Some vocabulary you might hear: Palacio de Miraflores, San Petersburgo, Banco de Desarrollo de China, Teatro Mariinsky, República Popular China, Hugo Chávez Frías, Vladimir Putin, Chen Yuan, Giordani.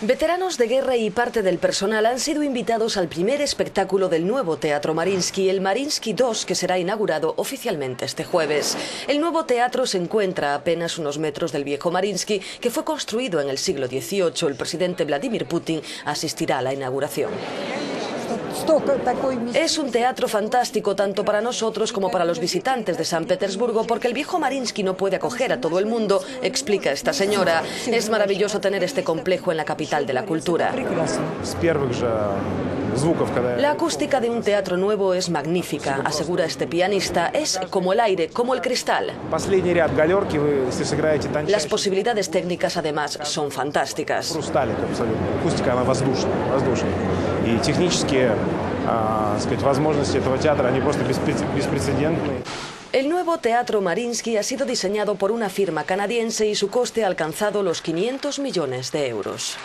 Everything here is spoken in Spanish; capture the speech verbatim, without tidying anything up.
Veteranos de guerra y parte del personal han sido invitados al primer espectáculo del nuevo Teatro Mariinsky, el Mariinsky dos, que será inaugurado oficialmente este jueves. El nuevo teatro se encuentra a apenas unos metros del viejo Mariinsky, que fue construido en el siglo dieciocho. El presidente Vladimir Putin asistirá a la inauguración. Es un teatro fantástico tanto para nosotros como para los visitantes de San Petersburgo, porque el viejo Mariinsky no puede acoger a todo el mundo, explica esta señora. Es maravilloso tener este complejo en la capital de la cultura. La acústica de un teatro nuevo es magnífica, asegura este pianista. Es como el aire, como el cristal. Las posibilidades técnicas además son fantásticas. El nuevo Teatro Mariinsky ha sido diseñado por una firma canadiense y su coste ha alcanzado los quinientos millones de euros.